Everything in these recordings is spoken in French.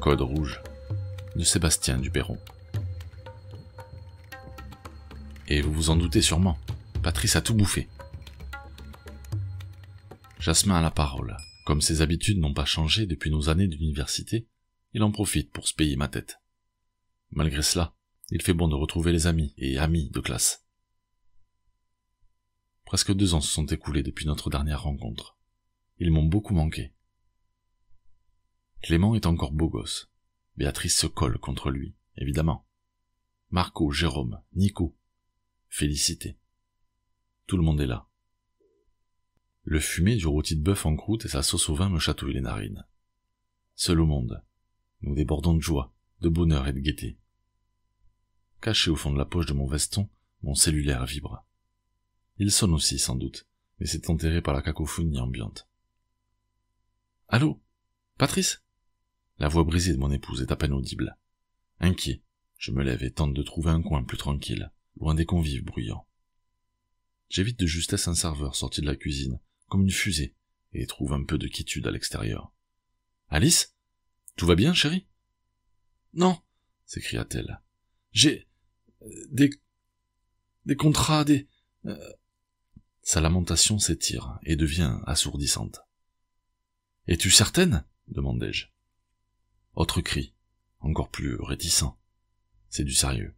Code Rouge de Sébastien Duperron. Et vous vous en doutez sûrement, Patrice a tout bouffé. Jasmin a la parole. Comme ses habitudes n'ont pas changé depuis nos années d'université, il en profite pour se payer ma tête. Malgré cela, il fait bon de retrouver les amis et amis de classe. Presque 2 ans se sont écoulés depuis notre dernière rencontre. Ils m'ont beaucoup manqué. Clément est encore beau gosse. Béatrice se colle contre lui, évidemment. Marco, Jérôme, Nico, Félicité. Tout le monde est là. Le fumet du rôti de bœuf en croûte et sa sauce au vin me chatouille les narines. Seul au monde, nous débordons de joie, de bonheur et de gaieté. Caché au fond de la poche de mon veston, mon cellulaire vibre. Il sonne aussi, sans doute, mais c'est enterré par la cacophonie ambiante. « Allô ? Patrice ?» La voix brisée de mon épouse est à peine audible. Inquiet, je me lève et tente de trouver un coin plus tranquille, loin des convives bruyants. J'évite de justesse un serveur sorti de la cuisine, comme une fusée, et trouve un peu de quiétude à l'extérieur. « Alice ? Tout va bien, chérie ?»« Non !» s'écria-t-elle. « J'ai... des contrats, des... » Sa lamentation s'étire et devient assourdissante. « Es-tu certaine ?» demandai-je. Autre cri, encore plus réticent. C'est du sérieux.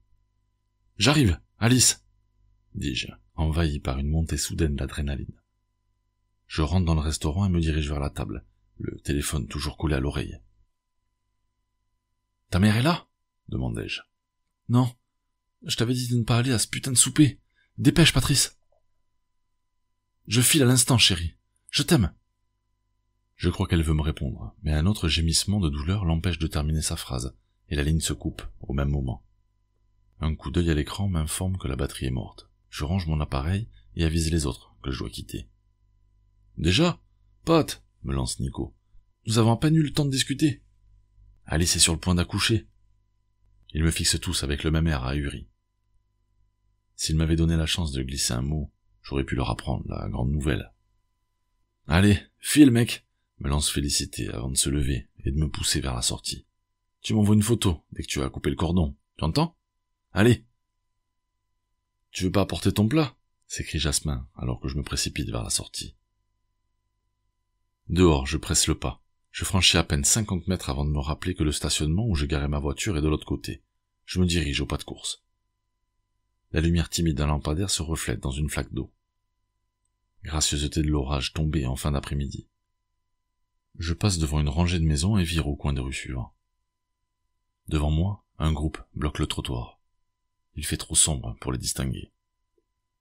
« J'arrive, Alice !» dis-je, envahi par une montée soudaine d'adrénaline. Je rentre dans le restaurant et me dirige vers la table, le téléphone toujours collé à l'oreille. « Ta mère est là ?» demandai-je. « Non, je t'avais dit de ne pas aller à ce putain de souper. Dépêche, Patrice !»« Je file à l'instant, chérie. Je t'aime !» Je crois qu'elle veut me répondre, mais un autre gémissement de douleur l'empêche de terminer sa phrase, et la ligne se coupe au même moment. Un coup d'œil à l'écran m'informe que la batterie est morte. Je range mon appareil et avise les autres que je dois quitter. « Déjà, pote !» me lance Nico. « Nous avons à peine eu le temps de discuter. »« Allez, c'est sur le point d'accoucher. » Ils me fixent tous avec le même air ahuri. S'ils m'avaient donné la chance de glisser un mot, j'aurais pu leur apprendre la grande nouvelle. « Allez, file, mec !» me lance Félicité avant de se lever et de me pousser vers la sortie. « Tu m'envoies une photo dès que tu as coupé le cordon, tu entends ? Allez !» « Tu veux pas apporter ton plat ?» s'écrie Jasmin alors que je me précipite vers la sortie. Dehors, je presse le pas. Je franchis à peine 50 mètres avant de me rappeler que le stationnement où je garais ma voiture est de l'autre côté. Je me dirige au pas de course. La lumière timide d'un lampadaire se reflète dans une flaque d'eau. Gracieuseté de l'orage tombé en fin d'après-midi. Je passe devant une rangée de maisons et vire au coin de rue suivant. Devant moi, un groupe bloque le trottoir. Il fait trop sombre pour les distinguer.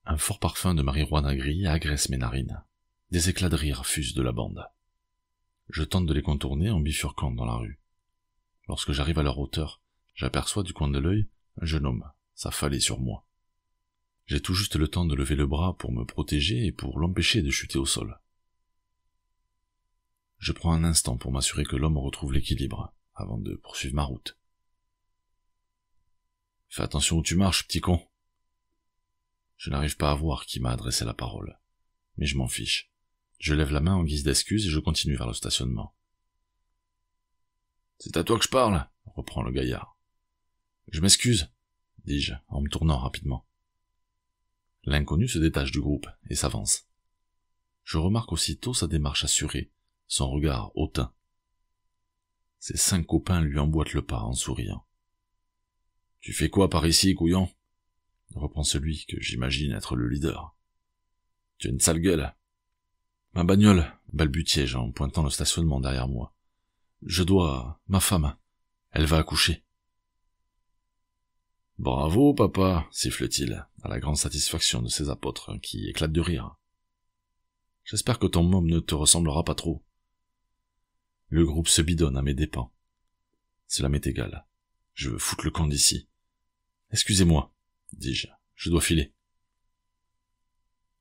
Un fort parfum de marijuana grillée agresse mes narines. Des éclats de rire fusent de la bande. Je tente de les contourner en bifurquant dans la rue. Lorsque j'arrive à leur hauteur, j'aperçois du coin de l'œil un jeune homme s'affaler sur moi. J'ai tout juste le temps de lever le bras pour me protéger et pour l'empêcher de chuter au sol. Je prends un instant pour m'assurer que l'homme retrouve l'équilibre avant de poursuivre ma route. « Fais attention où tu marches, petit con !» Je n'arrive pas à voir qui m'a adressé la parole, mais je m'en fiche. Je lève la main en guise d'excuse et je continue vers le stationnement. « C'est à toi que je parle !» reprend le gaillard. « Je m'excuse !» dis-je en me tournant rapidement. L'inconnu se détache du groupe et s'avance. Je remarque aussitôt sa démarche assurée, son regard hautain. Ses 5 copains lui emboîtent le pas en souriant. « Tu fais quoi par ici, couillon ?» reprend celui que j'imagine être le leader. « Tu as une sale gueule !» « Ma bagnole !» balbutiai-je en pointant le stationnement derrière moi. « Je dois... ma femme. Elle va accoucher. »« Bravo, papa !» siffle-t-il, à la grande satisfaction de ses apôtres qui éclatent de rire. « J'espère que ton môme ne te ressemblera pas trop. » Le groupe se bidonne à mes dépens. Cela m'est égal. Je veux foutre le camp d'ici. « Excusez-moi, » dis-je. « Je dois filer. »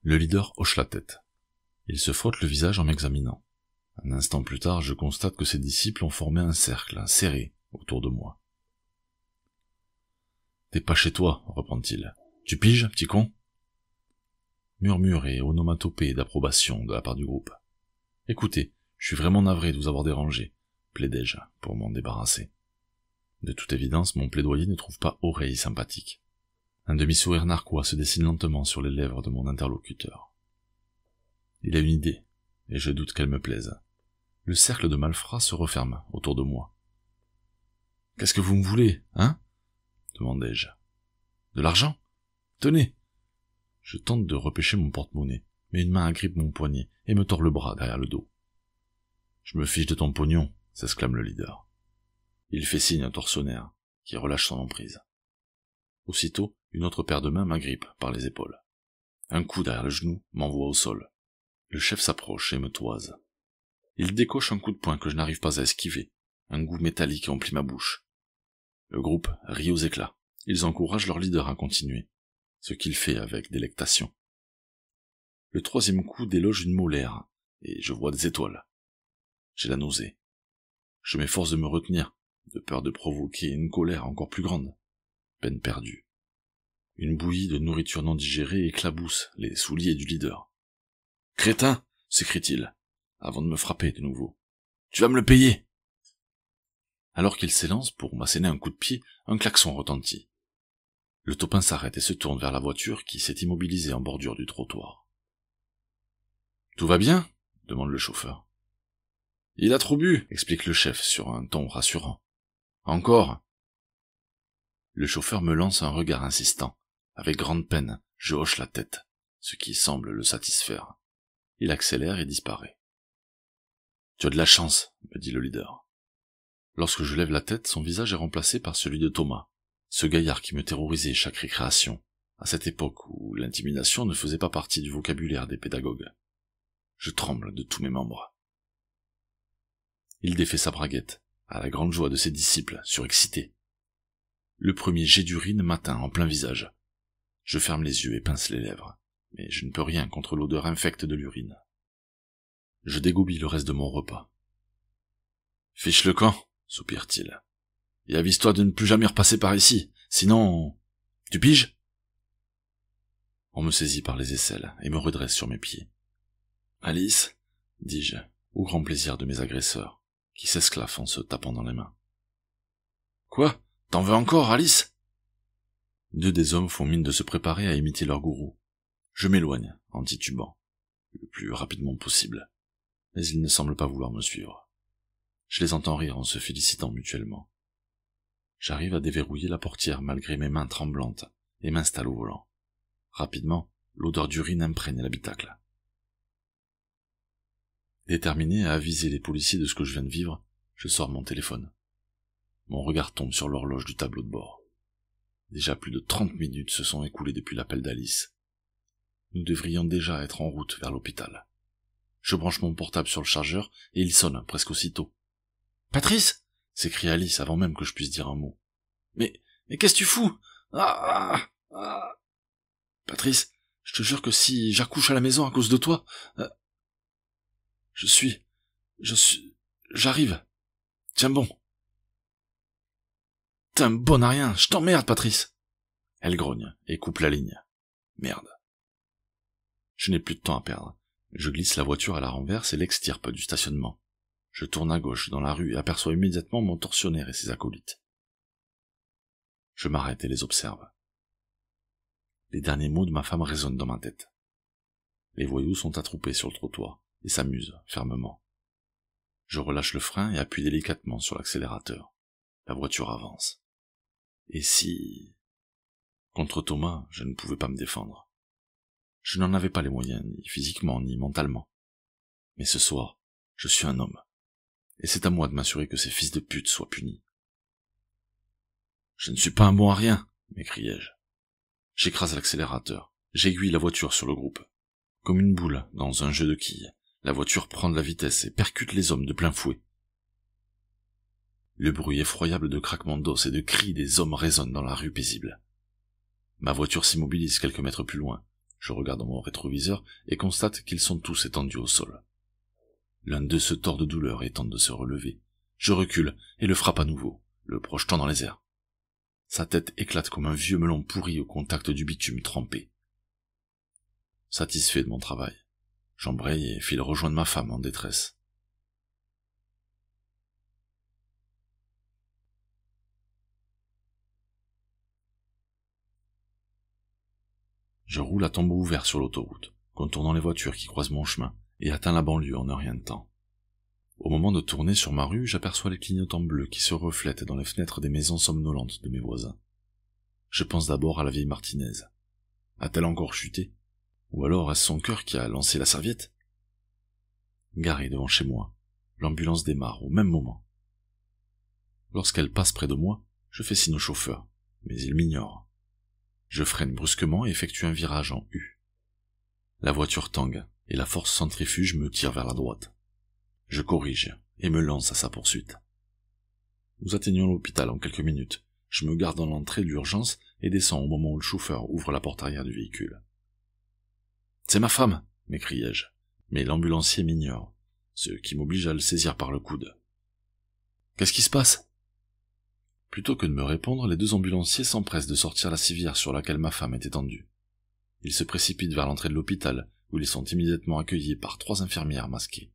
Le leader hoche la tête. Il se frotte le visage en m'examinant. Un instant plus tard, je constate que ses disciples ont formé un cercle, serré, autour de moi. « T'es pas chez toi, » reprend-il. « Tu piges, petit con ?» Murmure et onomatopée d'approbation de la part du groupe. « Écoutez, je suis vraiment navré de vous avoir dérangé, plaidai-je pour m'en débarrasser. De toute évidence, mon plaidoyer ne trouve pas oreille sympathique. Un demi-sourire narquois se dessine lentement sur les lèvres de mon interlocuteur. Il a une idée, et je doute qu'elle me plaise. Le cercle de malfrats se referme autour de moi. « Qu'est-ce que vous me voulez, hein ?» demandai-je. « De l'argent ? Tenez !» Je tente de repêcher mon porte-monnaie, mais une main agrippe mon poignet et me tord le bras derrière le dos. « Je me fiche de ton pognon !» s'exclame le leader. Il fait signe à tortionnaire, qui relâche son emprise. Aussitôt, une autre paire de mains m'agrippe par les épaules. Un coup derrière le genou m'envoie au sol. Le chef s'approche et me toise. Il décoche un coup de poing que je n'arrive pas à esquiver, un goût métallique emplit ma bouche. Le groupe rit aux éclats. Ils encouragent leur leader à continuer, ce qu'il fait avec délectation. Le troisième coup déloge une molaire, et je vois des étoiles. J'ai la nausée. Je m'efforce de me retenir, de peur de provoquer une colère encore plus grande. Peine perdue. Une bouillie de nourriture non digérée éclabousse les souliers du leader. « Crétin !» s'écrie-t-il, avant de me frapper de nouveau. « Tu vas me le payer !» Alors qu'il s'élance pour m'asséner un coup de pied, un klaxon retentit. Le taupin s'arrête et se tourne vers la voiture qui s'est immobilisée en bordure du trottoir. « Tout va bien ?» demande le chauffeur. « Il a trop bu !» explique le chef sur un ton rassurant. « Encore !» Le chauffeur me lance un regard insistant. Avec grande peine, je hoche la tête, ce qui semble le satisfaire. Il accélère et disparaît. « Tu as de la chance !» me dit le leader. Lorsque je lève la tête, son visage est remplacé par celui de Thomas, ce gaillard qui me terrorisait chaque récréation, à cette époque où l'intimidation ne faisait pas partie du vocabulaire des pédagogues. Je tremble de tous mes membres. Il défait sa braguette, à la grande joie de ses disciples, surexcités. Le premier jet d'urine m'atteint en plein visage. Je ferme les yeux et pince les lèvres, mais je ne peux rien contre l'odeur infecte de l'urine. Je dégobille le reste de mon repas. « Fiche le camp !» soupire-t-il. « Et avise-toi de ne plus jamais repasser par ici, sinon... Tu piges ?» On me saisit par les aisselles et me redresse sur mes pieds. « Alice » dis-je, au grand plaisir de mes agresseurs, qui s'esclaffent en se tapant dans les mains. « Quoi ? T'en veux encore, Alice ?» Deux des hommes font mine de se préparer à imiter leur gourou. Je m'éloigne, en titubant, le plus rapidement possible, mais ils ne semblent pas vouloir me suivre. Je les entends rire en se félicitant mutuellement. J'arrive à déverrouiller la portière malgré mes mains tremblantes et m'installe au volant. Rapidement, l'odeur d'urine imprègne l'habitacle. Déterminé à aviser les policiers de ce que je viens de vivre, je sors mon téléphone. Mon regard tombe sur l'horloge du tableau de bord. Déjà plus de 30 minutes se sont écoulées depuis l'appel d'Alice. Nous devrions déjà être en route vers l'hôpital. Je branche mon portable sur le chargeur et il sonne presque aussitôt. « Patrice !» s'écrie Alice avant même que je puisse dire un mot. « Mais qu'est-ce que tu fous ? Ah, ah, ah. Patrice, je te jure que si j'accouche à la maison à cause de toi... J'arrive. Tiens bon. Tiens bon à rien, je t'emmerde, Patrice !» Elle grogne et coupe la ligne. Merde. Je n'ai plus de temps à perdre. Je glisse la voiture à la renverse et l'extirpe du stationnement. Je tourne à gauche dans la rue et aperçois immédiatement mon tortionnaire et ses acolytes. Je m'arrête et les observe. Les derniers mots de ma femme résonnent dans ma tête. Les voyous sont attroupés sur le trottoir et s'amusent fermement. Je relâche le frein et appuie délicatement sur l'accélérateur. La voiture avance. Et si... Contre Thomas, je ne pouvais pas me défendre. Je n'en avais pas les moyens, ni physiquement, ni mentalement. Mais ce soir, je suis un homme. Et c'est à moi de m'assurer que ces fils de pute soient punis. « Je ne suis pas un bon à rien !» m'écriai-je. J'écrase l'accélérateur, j'aiguille la voiture sur le groupe. Comme une boule dans un jeu de quilles, la voiture prend de la vitesse et percute les hommes de plein fouet. Le bruit effroyable de craquements d'os et de cris des hommes résonne dans la rue paisible. Ma voiture s'immobilise quelques mètres plus loin. Je regarde dans mon rétroviseur et constate qu'ils sont tous étendus au sol. L'un d'eux se tord de douleur et tente de se relever. Je recule et le frappe à nouveau, le projetant dans les airs. Sa tête éclate comme un vieux melon pourri au contact du bitume trempé. Satisfait de mon travail, j'embraye et file rejoindre ma femme en détresse. Je roule à tombeau ouvert sur l'autoroute, contournant les voitures qui croisent mon chemin, et atteins la banlieue en un rien de temps. Au moment de tourner sur ma rue, j'aperçois les clignotants bleus qui se reflètent dans les fenêtres des maisons somnolentes de mes voisins. Je pense d'abord à la vieille Martinaise. A-t-elle encore chuté? Ou alors est-ce son cœur qui a lancé la serviette? Garée devant chez moi, l'ambulance démarre au même moment. Lorsqu'elle passe près de moi, je fais signe au chauffeur, mais il m'ignore. Je freine brusquement et effectue un virage en U. La voiture tangue, et la force centrifuge me tire vers la droite. Je corrige et me lance à sa poursuite. Nous atteignons l'hôpital en quelques minutes. Je me garde dans l'entrée de l'urgence et descends au moment où le chauffeur ouvre la porte arrière du véhicule. « C'est ma femme !» m'écriai-je, mais l'ambulancier m'ignore, ce qui m'oblige à le saisir par le coude. « Qu'est-ce qui se passe ?» Plutôt que de me répondre, les deux ambulanciers s'empressent de sortir la civière sur laquelle ma femme est étendue. Ils se précipitent vers l'entrée de l'hôpital, où ils sont immédiatement accueillis par trois infirmières masquées.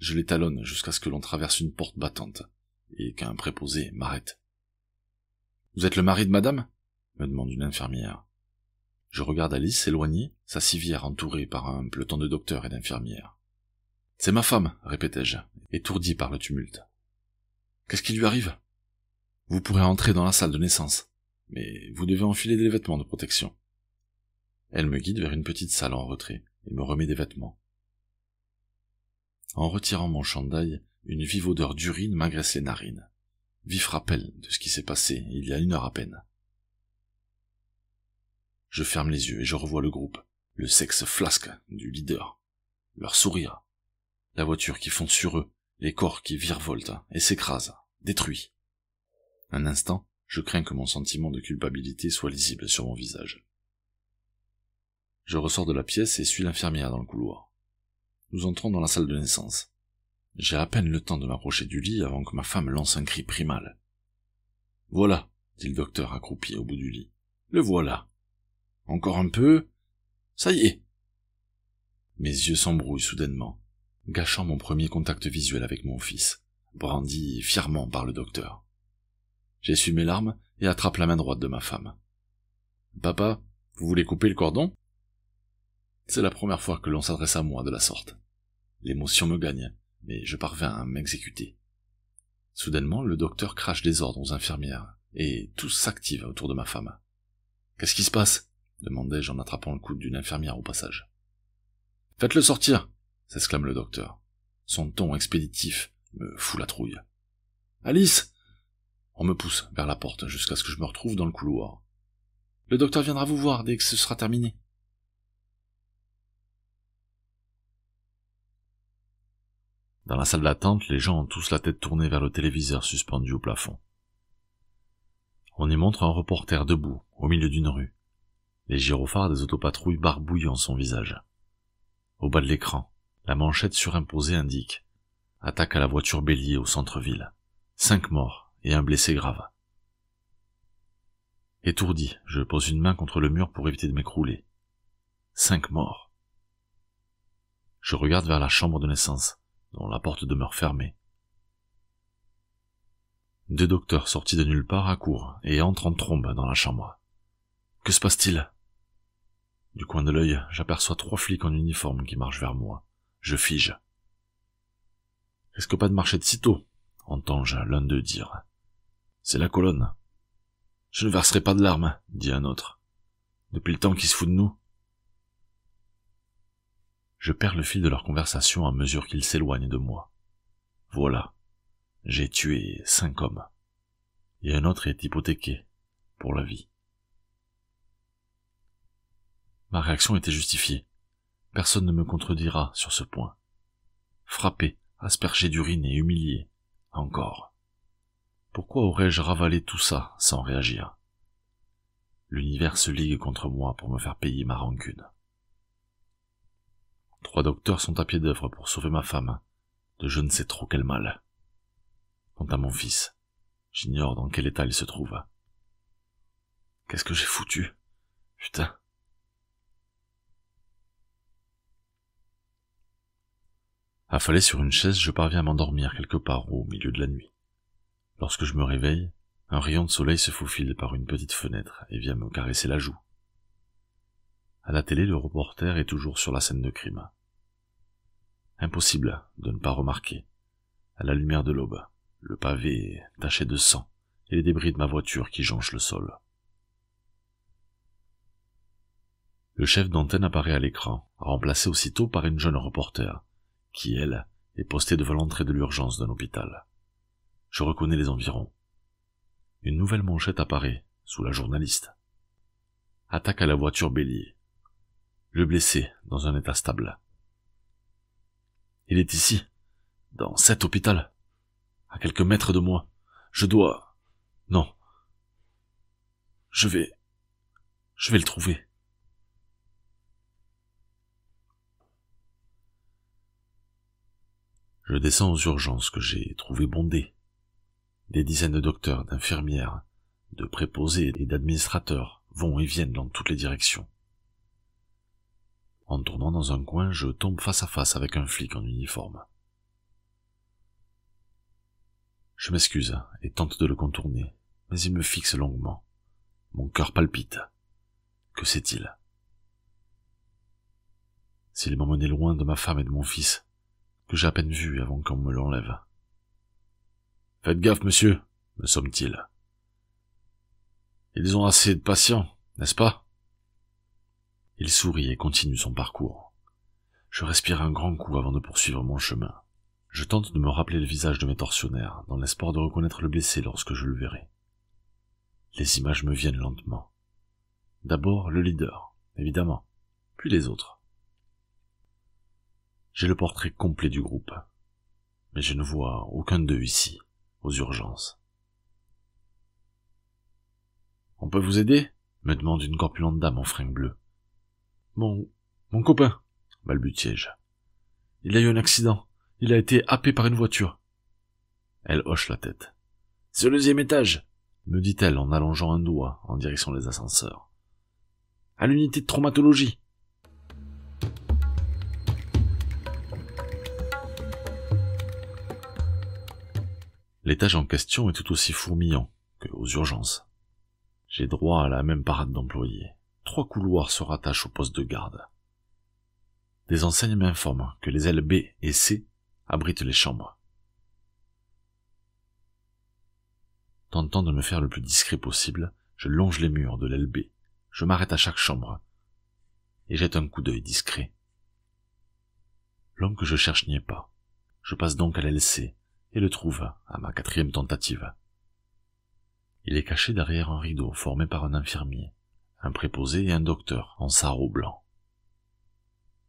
Je les talonne jusqu'à ce que l'on traverse une porte battante, et qu'un préposé m'arrête. « Vous êtes le mari de madame ?» me demande une infirmière. Je regarde Alice s'éloigner, sa civière entourée par un peloton de docteurs et d'infirmières. « C'est ma femme !» répétai-je, étourdi par le tumulte. « Qu'est-ce qui lui arrive ?»« Vous pourrez entrer dans la salle de naissance, mais vous devez enfiler des vêtements de protection. » Elle me guide vers une petite salle en retrait et me remet des vêtements. En retirant mon chandail, une vive odeur d'urine m'agresse les narines. Vif rappel de ce qui s'est passé il y a une heure à peine. Je ferme les yeux et je revois le groupe, le sexe flasque du leader, leur sourire, la voiture qui fonce sur eux, les corps qui virevoltent et s'écrasent, détruits. Un instant, je crains que mon sentiment de culpabilité soit lisible sur mon visage. Je ressors de la pièce et suis l'infirmière dans le couloir. Nous entrons dans la salle de naissance. J'ai à peine le temps de m'approcher du lit avant que ma femme lance un cri primal. « Voilà !» dit le docteur accroupi au bout du lit. « Le voilà !» « Encore un peu !»« Ça y est !» Mes yeux s'embrouillent soudainement, gâchant mon premier contact visuel avec mon fils, brandi fièrement par le docteur. J'essuie mes larmes et attrape la main droite de ma femme. « Papa, vous voulez couper le cordon ?» C'est la première fois que l'on s'adresse à moi de la sorte. L'émotion me gagne, mais je parvins à m'exécuter. Soudainement, le docteur crache des ordres aux infirmières, et tous s'activent autour de ma femme. « Qu'est-ce qui se passe ?» demandai-je en attrapant le coude d'une infirmière au passage. « Faites-le sortir !» s'exclame le docteur. Son ton expéditif me fout la trouille. « Alice !» On me pousse vers la porte jusqu'à ce que je me retrouve dans le couloir. « Le docteur viendra vous voir dès que ce sera terminé. » Dans la salle d'attente, les gens ont tous la tête tournée vers le téléviseur suspendu au plafond. On y montre un reporter debout, au milieu d'une rue. Les gyrophares des autopatrouilles barbouillant son visage. Au bas de l'écran, la manchette surimposée indique « Attaque à la voiture bélier au centre-ville. 5 morts et un blessé grave. » Étourdi, je pose une main contre le mur pour éviter de m'écrouler. 5 morts. Je regarde vers la chambre de naissance, dont la porte demeure fermée. 2 docteurs sortis de nulle part accourent et entrent en trombe dans la chambre. Que se passe-t-il? Du coin de l'œil, j'aperçois 3 flics en uniforme qui marchent vers moi. Je fige. Est-ce que pas de marché de sitôt? Entends-je l'un d'eux dire. C'est la colonne. Je ne verserai pas de larmes, dit un autre. Depuis le temps qu'il se fout de nous. Je perds le fil de leur conversation à mesure qu'ils s'éloignent de moi. Voilà, j'ai tué 5 hommes, et un autre est hypothéqué, pour la vie. Ma réaction était justifiée. Personne ne me contredira sur ce point. Frappé, aspergé d'urine et humilié, encore. Pourquoi aurais-je ravalé tout ça sans réagir? L'univers se ligue contre moi pour me faire payer ma rancune. 3 docteurs sont à pied d'œuvre pour sauver ma femme, de je ne sais trop quel mal. Quant à mon fils, j'ignore dans quel état il se trouve. Qu'est-ce que j'ai foutu? Putain. Affalé sur une chaise, je parviens à m'endormir quelque part au milieu de la nuit. Lorsque je me réveille, un rayon de soleil se faufile par une petite fenêtre et vient me caresser la joue. À la télé, le reporter est toujours sur la scène de crime. Impossible de ne pas remarquer, à la lumière de l'aube, le pavé est taché de sang et les débris de ma voiture qui jonchent le sol. Le chef d'antenne apparaît à l'écran, remplacé aussitôt par une jeune reporter, qui, elle, est postée devant l'entrée de l'urgence d'un hôpital. Je reconnais les environs. Une nouvelle manchette apparaît, sous la journaliste. Attaque à la voiture bélier. Le blessé, dans un état stable. Il est ici, dans cet hôpital, à quelques mètres de moi. Je dois... Non. Je vais le trouver. Je descends aux urgences que j'ai trouvées bondées. Des dizaines de docteurs, d'infirmières, de préposés et d'administrateurs vont et viennent dans toutes les directions. En tournant dans un coin, je tombe face à face avec un flic en uniforme. Je m'excuse et tente de le contourner, mais il me fixe longuement. Mon cœur palpite. Que sait-il? S'il m'a mené loin de ma femme et de mon fils, que j'ai à peine vu avant qu'on me l'enlève. « Faites gaffe, monsieur !» me somme-t-il. « Ils ont assez de patients, n'est-ce pas ?» Il sourit et continue son parcours. Je respire un grand coup avant de poursuivre mon chemin. Je tente de me rappeler le visage de mes tortionnaires, dans l'espoir de reconnaître le blessé lorsque je le verrai. Les images me viennent lentement. D'abord le leader, évidemment, puis les autres. J'ai le portrait complet du groupe, mais je ne vois aucun d'eux ici, aux urgences. « On peut vous aider ?» me demande une corpulente dame en fringue bleue. « Mon copain » balbutiai-je. « Il a eu un accident. Il a été happé par une voiture. » Elle hoche la tête. « C'est au deuxième étage !» me dit-elle en allongeant un doigt en direction des ascenseurs. « À l'unité de traumatologie !» L'étage en question est tout aussi fourmillant qu'aux urgences. J'ai droit à la même parade d'employés. 3 couloirs se rattachent au poste de garde. Des enseignes m'informent que les ailes B et C abritent les chambres. Tentant de me faire le plus discret possible, je longe les murs de l'aile B. Je m'arrête à chaque chambre et jette un coup d'œil discret. L'homme que je cherche n'y est pas. Je passe donc à l'aile C. Et le trouve à ma 4e tentative. Il est caché derrière un rideau formé par un infirmier, un préposé et un docteur en sarrau blanc.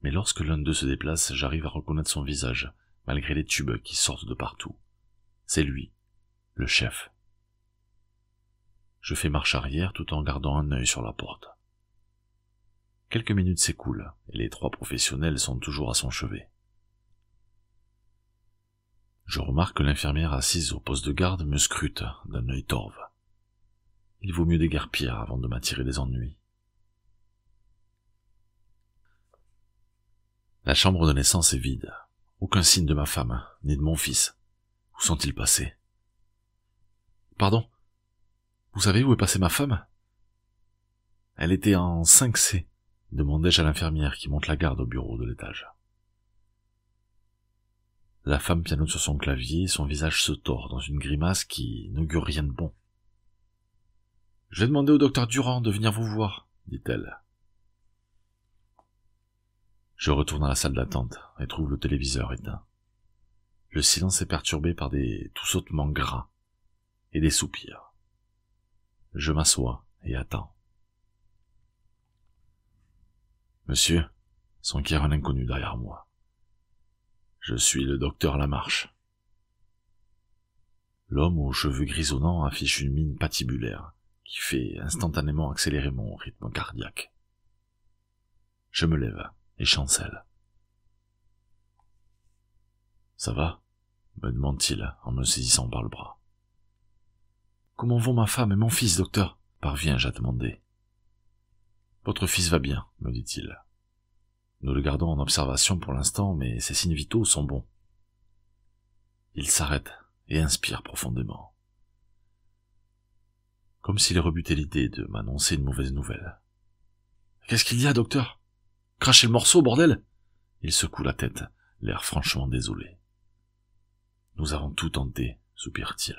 Mais lorsque l'un d'eux se déplace, j'arrive à reconnaître son visage, malgré les tubes qui sortent de partout. C'est lui, le chef. Je fais marche arrière tout en gardant un œil sur la porte. Quelques minutes s'écoulent, et les 3 professionnels sont toujours à son chevet. Je remarque que l'infirmière assise au poste de garde me scrute d'un œil torve. Il vaut mieux déguerpir avant de m'attirer des ennuis. La chambre de naissance est vide. Aucun signe de ma femme, ni de mon fils. Où sont-ils passés? Pardon? Vous savez où est passée ma femme? Elle était en 5C, demandai-je à l'infirmière qui monte la garde au bureau de l'étage. La femme pianote sur son clavier et son visage se tord dans une grimace qui n'augure rien de bon. « Je vais demander au docteur Durand de venir vous voir, » dit-elle. Je retourne à la salle d'attente et trouve le téléviseur éteint. Le silence est perturbé par des toussotements gras et des soupirs. Je m'assois et attends. « Monsieur » s'enquiert un inconnu derrière moi. « Je suis le docteur Lamarche. » L'homme aux cheveux grisonnants affiche une mine patibulaire qui fait instantanément accélérer mon rythme cardiaque. Je me lève et chancelle. « Ça va ?» me demande-t-il en me saisissant par le bras. « Comment vont ma femme et mon fils, docteur ?» parviens-je à demander. « Votre fils va bien, » me dit-il. Nous le gardons en observation pour l'instant, mais ses signes vitaux sont bons. Il s'arrête et inspire profondément. Comme s'il rebutait l'idée de m'annoncer une mauvaise nouvelle. Qu'est-ce qu'il y a, docteur? Crachez le morceau, bordel! Il secoue la tête, l'air franchement désolé. Nous avons tout tenté, soupire-t-il.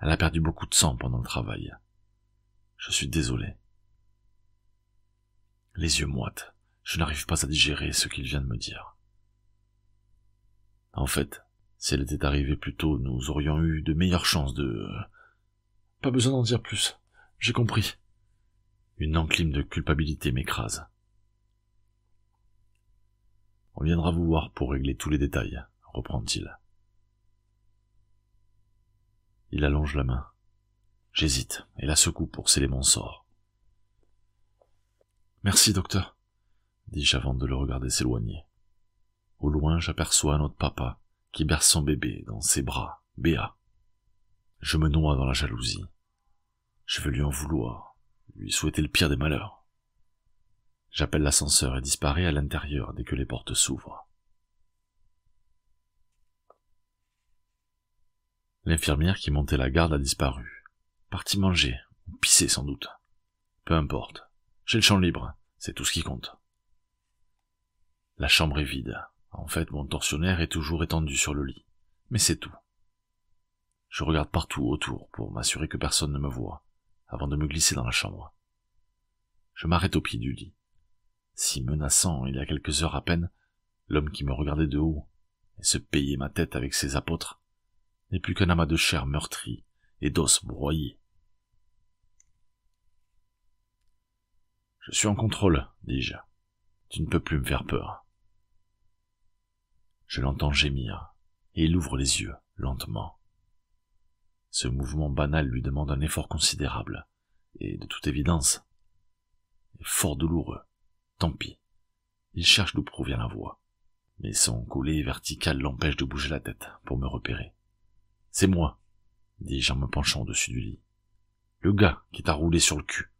Elle a perdu beaucoup de sang pendant le travail. Je suis désolé. Les yeux moites, je n'arrive pas à digérer ce qu'il vient de me dire. En fait, si elle était arrivée plus tôt, nous aurions eu de meilleures chances de... Pas besoin d'en dire plus, j'ai compris. Une enclume de culpabilité m'écrase. On viendra vous voir pour régler tous les détails, reprend-il. Il allonge la main. J'hésite et la secoue pour sceller mon sort. « Merci, docteur, » dis-je avant de le regarder s'éloigner. Au loin, j'aperçois un autre papa qui berce son bébé dans ses bras, Béa. Je me noie dans la jalousie. Je veux lui en vouloir, lui souhaiter le pire des malheurs. J'appelle l'ascenseur et disparais à l'intérieur dès que les portes s'ouvrent. L'infirmière qui montait la garde a disparu. Partie manger, ou pisser sans doute. Peu importe. J'ai le champ libre, c'est tout ce qui compte. La chambre est vide. En fait, mon tortionnaire est toujours étendu sur le lit. Mais c'est tout. Je regarde partout autour pour m'assurer que personne ne me voit, avant de me glisser dans la chambre. Je m'arrête au pied du lit. Si menaçant, il y a quelques heures à peine, l'homme qui me regardait de haut et se payait ma tête avec ses apôtres n'est plus qu'un amas de chair meurtrie et d'os broyés. « Je suis en contrôle, dis-je. Tu ne peux plus me faire peur. » Je l'entends gémir, et il ouvre les yeux, lentement. Ce mouvement banal lui demande un effort considérable, et de toute évidence, fort douloureux. Tant pis. Il cherche d'où provient la voix, mais son collet vertical l'empêche de bouger la tête pour me repérer. « C'est moi, » dis-je en me penchant au-dessus du lit. « Le gars qui t'a roulé sur le cul. »«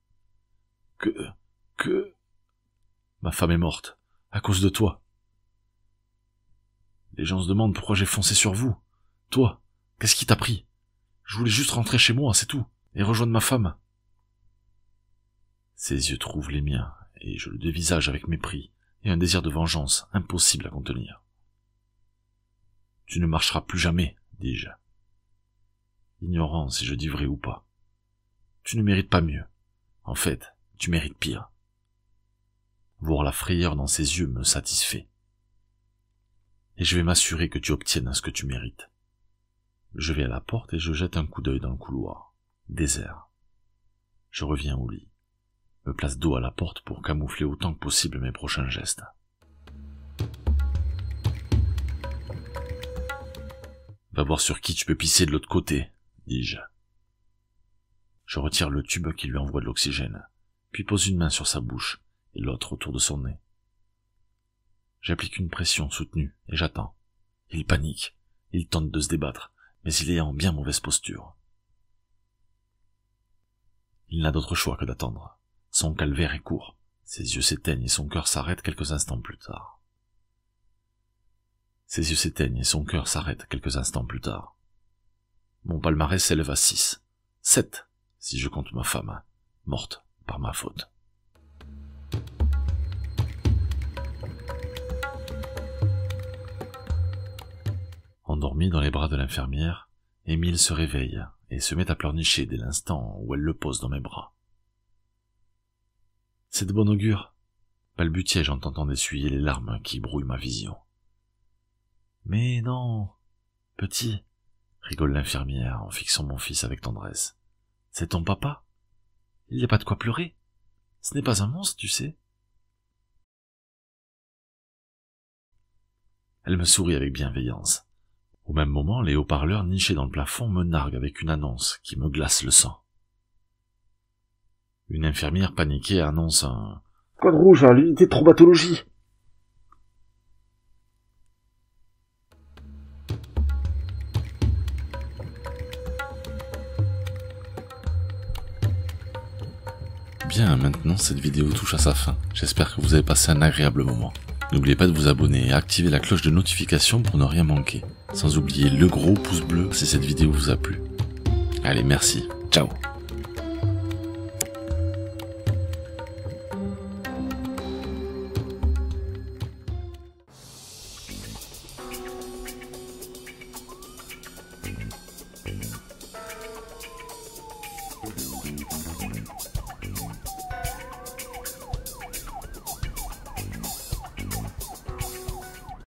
Que... Ma femme est morte, à cause de toi. Les gens se demandent pourquoi j'ai foncé sur vous. Toi, qu'est-ce qui t'a pris? Je voulais juste rentrer chez moi, c'est tout, et rejoindre ma femme. » Ses yeux trouvent les miens, et je le dévisage avec mépris, et un désir de vengeance impossible à contenir. « Tu ne marcheras plus jamais, dis-je. Ignorant si je dis vrai ou pas. Tu ne mérites pas mieux. En fait, tu mérites pire. » Voir la frayeur dans ses yeux me satisfait. Et je vais m'assurer que tu obtiennes ce que tu mérites. Je vais à la porte et je jette un coup d'œil dans le couloir. Désert. Je reviens au lit. Me place dos à la porte pour camoufler autant que possible mes prochains gestes. Va voir sur qui tu peux pisser de l'autre côté, dis-je. Je retire le tube qui lui envoie de l'oxygène, puis pose une main sur sa bouche et l'autre autour de son nez. J'applique une pression soutenue et j'attends. Il panique, il tente de se débattre, mais il est en bien mauvaise posture. Il n'a d'autre choix que d'attendre. Son calvaire est court, ses yeux s'éteignent et son cœur s'arrête quelques instants plus tard. Mon palmarès s'élève à 6, 7, si je compte ma femme, morte par ma faute. Endormi dans les bras de l'infirmière, Émile se réveille et se met à pleurnicher dès l'instant où elle le pose dans mes bras. « C'est de bon augure !» balbutiai-je en tentant d'essuyer les larmes qui brouillent ma vision. « Mais non, petit !» rigole l'infirmière en fixant mon fils avec tendresse. « C'est ton papa ? Il n'y a pas de quoi pleurer. Ce n'est pas un monstre, tu sais. » Elle me sourit avec bienveillance. Au même moment, les haut-parleurs nichés dans le plafond me narguent avec une annonce qui me glace le sang. Une infirmière paniquée annonce un « Code rouge à l'unité de traumatologie !» Bien, maintenant cette vidéo touche à sa fin. J'espère que vous avez passé un agréable moment. N'oubliez pas de vous abonner et activer la cloche de notification pour ne rien manquer. Sans oublier le gros pouce bleu si cette vidéo vous a plu. Allez, merci. Ciao.